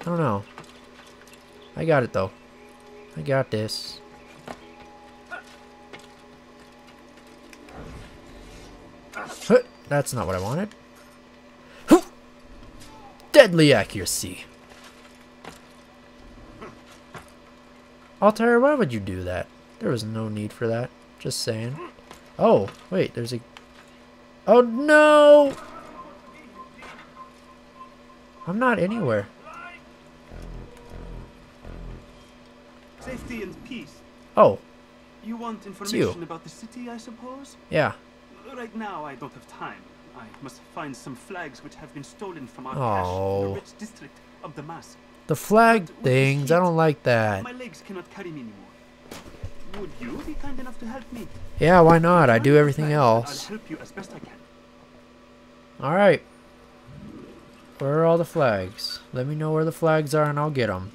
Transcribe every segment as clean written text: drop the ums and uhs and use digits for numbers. I don't know. I got it, though. I got this. That's not what I wanted. Deadly accuracy. Altair, why would you do that? There was no need for that. Just saying. Oh, wait, there's a... Oh, no! I'm not anywhere. Safety and peace. Oh. You want information about the city, I suppose? Yeah. Right now, I don't have time. I must find some flags which have been stolen from our cache in the rich district of Damask. The flag things, I don't like that. My legs cannot carry me anymore. Would you be kind enough to help me? Yeah, why not? I do everything else. I'll help you as best I can. All right. Where are all the flags? Let me know where the flags are and I'll get them.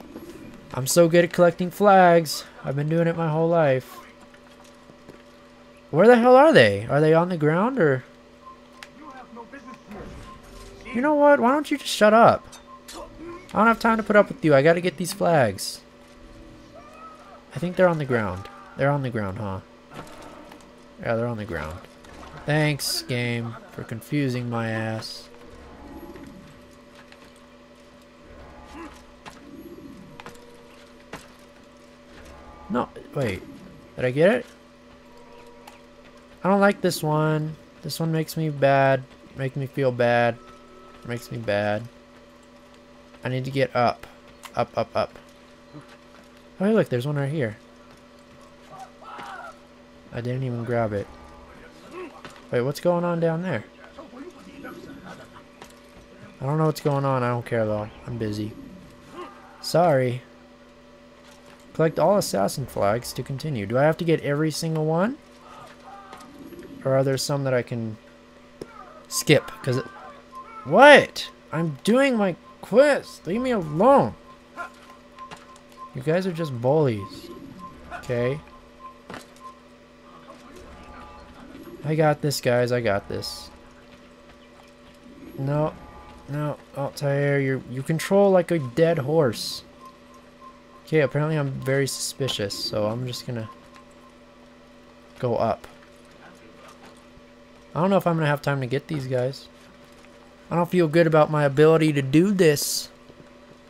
I'm so good at collecting flags. I've been doing it my whole life. Where the hell are they? Are they on the ground or... You have no business here. You know what? Why don't you just shut up? I don't have time to put up with you. I gotta get these flags. I think they're on the ground. They're on the ground, huh? Yeah, they're on the ground. Thanks, game, for confusing my ass. No, wait. Did I get it? I don't like this one. This one makes me bad. Make me feel bad. Makes me bad. I need to get up. Up, up, up. Oh, hey, look, there's one right here. I didn't even grab it. Wait, what's going on down there? I don't know what's going on. I don't care, though. I'm busy. Sorry. Collect all assassin flags to continue. Do I have to get every single one? Or are there some that I can skip? Because what? I'm doing my quest. Leave me alone. You guys are just bullies. Okay. I got this, guys. I got this. No. No. Altair, you control like a dead horse. Okay, apparently I'm very suspicious, so I'm just gonna go up. I don't know if I'm gonna have time to get these guys. I don't feel good about my ability to do this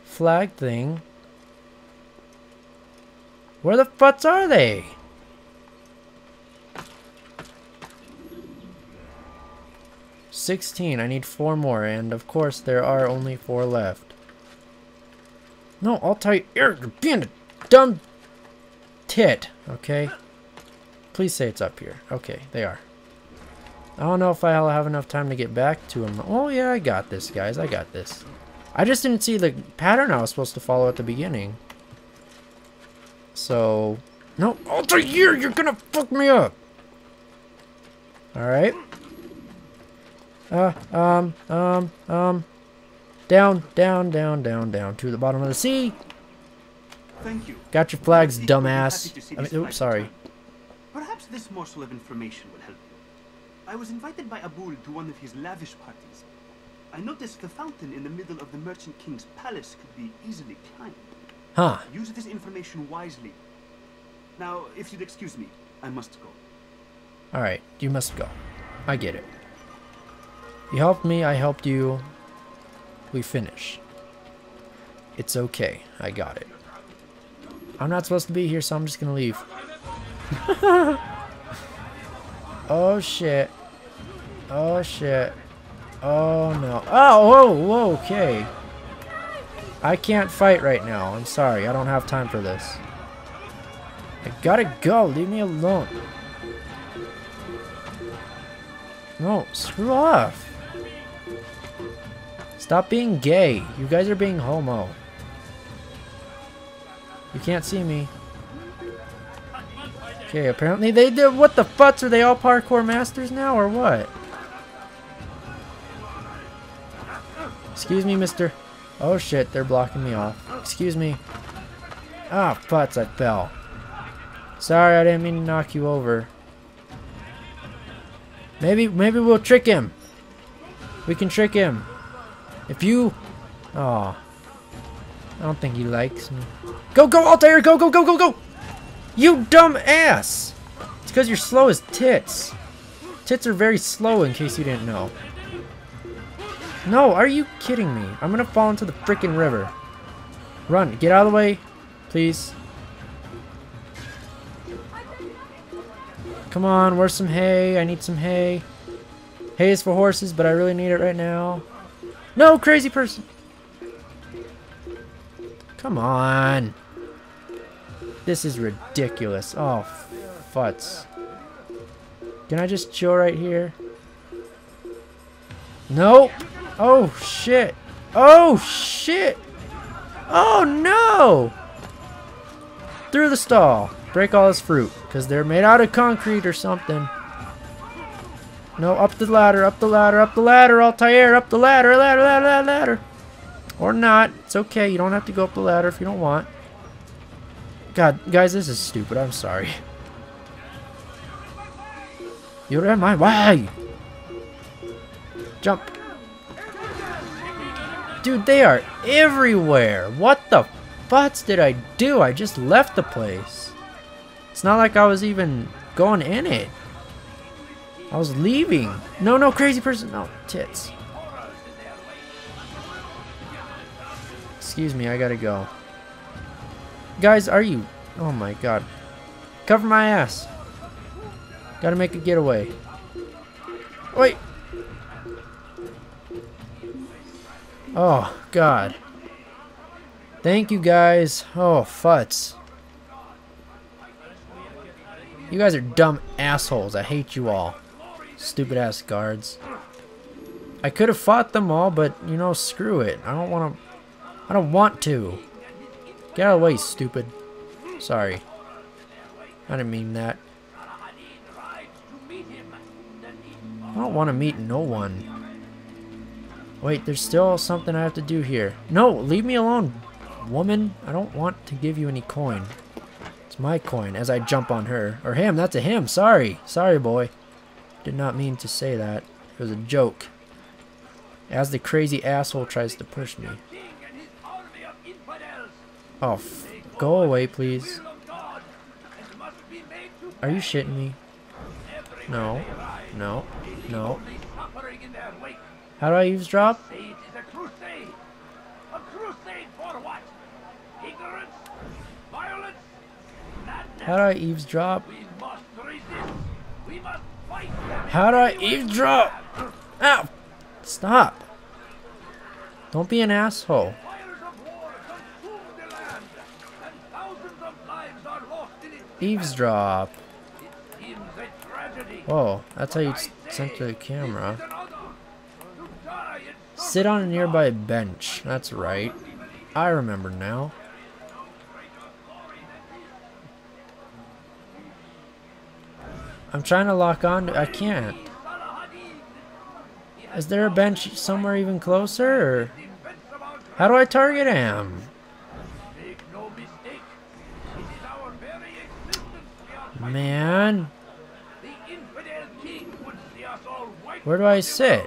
flag thing. Where the futz are they? I need 4 more, and of course there are only 4 left. No, Altair, you're being a dumb tit, okay? Please say it's up here. Okay, they are. I don't know if I'll have enough time to get back to them. Oh yeah, I got this, guys. I got this. I just didn't see the pattern I was supposed to follow at the beginning. So, no, Altair, you're gonna fuck me up. All right. Down, down, down, down, down to the bottom of the sea. Thank you. Got your flags, dumbass. I mean, oops, sorry. Perhaps this morsel of information will help you. I was invited by Abu'l to one of his lavish parties. I noticed the fountain in the middle of the merchant king's palace could be easily climbed. Huh. Use this information wisely. Now, if you'd excuse me, I must go. Alright, you must go. I get it. You helped me, I helped you. We finish. It's okay, I got it. I'm not supposed to be here, so I'm just gonna leave. Oh shit. Oh shit. Oh no. Oh, whoa, whoa, okay. I can't fight right now. I'm sorry. I don't have time for this. I gotta go. Leave me alone. No, screw off. Stop being gay. You guys are being homo. You can't see me. Okay, apparently they did. What the futz? Are they all parkour masters now or what? Excuse me, mister. Oh shit, they're blocking me off. Excuse me. Ah, futz, I fell. Sorry, I didn't mean to knock you over. Maybe we'll trick him. We can trick him. If you... Oh. I don't think he likes me. Go, go, Altair! Go, go, go, go, go! You dumb ass! It's because you're slow as tits. Tits are very slow, in case you didn't know. No, are you kidding me? I'm gonna fall into the freaking river. Run, get out of the way, please. Come on, where's some hay? I need some hay. Hay is for horses, but I really need it right now. No, crazy person! Come on! This is ridiculous. Oh, futz. Can I just chill right here? Nope! Oh, shit! Oh, shit! Oh, no! Through the stall. Break all his fruit, because they're made out of concrete or something. No, up the ladder, up the ladder, up the ladder, Altair, up the ladder, ladder, ladder, ladder, ladder. Or not. It's okay. You don't have to go up the ladder if you don't want. God, guys, this is stupid. I'm sorry. You're in my way. Jump. Dude, they are everywhere. What the futz did I do? I just left the place. It's not like I was even going in it. I was leaving. No, no, crazy person. No, tits. Excuse me, I gotta go. Guys, are you... Oh my god. Cover my ass. Gotta make a getaway. Wait. Oh, god. Thank you, guys. Oh, futz. You guys are dumb assholes. I hate you all. Stupid ass guards. I could have fought them all, but you know, screw it. I don't want to. Get out of the way, stupid. Sorry. I didn't mean that. I don't want to meet no one. Wait, there's still something I have to do here. No, leave me alone, woman. I don't want to give you any coin. It's my coin, as I jump on her. Or him, that's a him. Sorry. Sorry, boy. Did not mean to say that. It was a joke. As the crazy asshole tries to push me. Oh, go away, please. Are you shitting me? No. No. No. How do I eavesdrop? How do I eavesdrop? How do I eavesdrop? Ow! Stop! Don't be an asshole. Eavesdrop. Whoa, that's how you sent to the camera. Sit on a nearby bench. That's right. I remember now. I'm trying to lock on. I can't. Is there a bench somewhere even closer? Or how do I target him? Man. Where do I sit?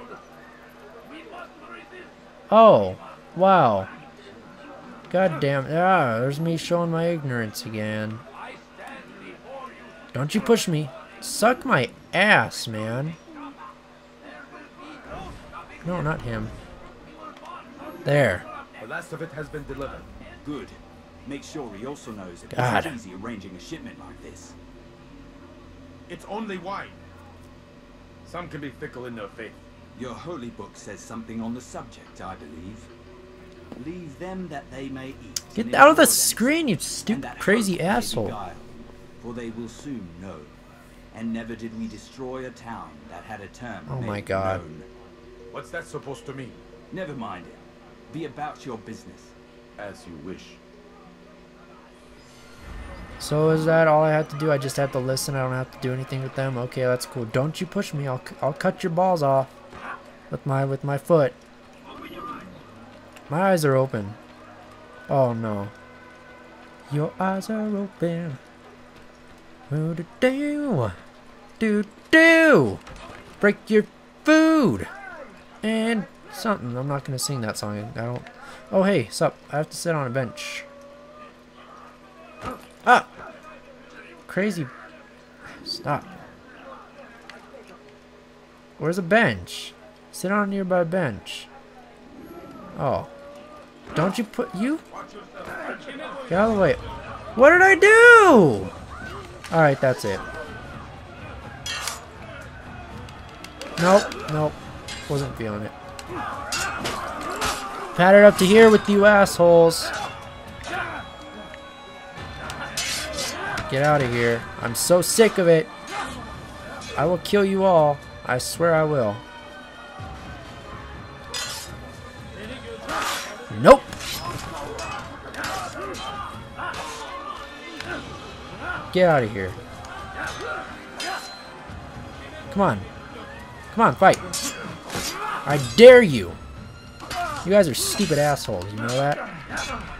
Oh, wow. God damn. Ah, there's me showing my ignorance again. Don't you push me. Suck my ass, man. No, not him. There. The last of it has been delivered. Good. Make sure Rioso knows it's not easy arranging a shipment like this. It's only wine. Some can be fickle in their faith. Your holy book says something on the subject, I believe. Leave them that they may eat. Get out of the screen, you stupid crazy asshole. For they will soon know. And never did we destroy a town that had a term. Oh my god. Known. What's that supposed to mean? Never mind it. Be about your business. As you wish. So is that all I have to do? I just have to listen. I don't have to do anything with them. Okay, that's cool. Don't you push me. I'll cut your balls off with my foot. My eyes are open. Oh no. Your eyes are open. Do do do. Do do. Break your food. And something. I'm not gonna sing that song. I don't. Oh, hey, sup. I have to sit on a bench. Ah! Crazy. Stop. Where's a bench? Sit on a nearby bench. Oh. Don't you put... You? Get out of the way. What did I do? Alright, that's it. Nope, nope. Wasn't feeling it. Pat it up to here with you assholes. Get out of here. I'm so sick of it. I will kill you all. I swear I will. Nope. Get out of here. Come on. Come on, fight. I dare you. You guys are stupid assholes, you know that?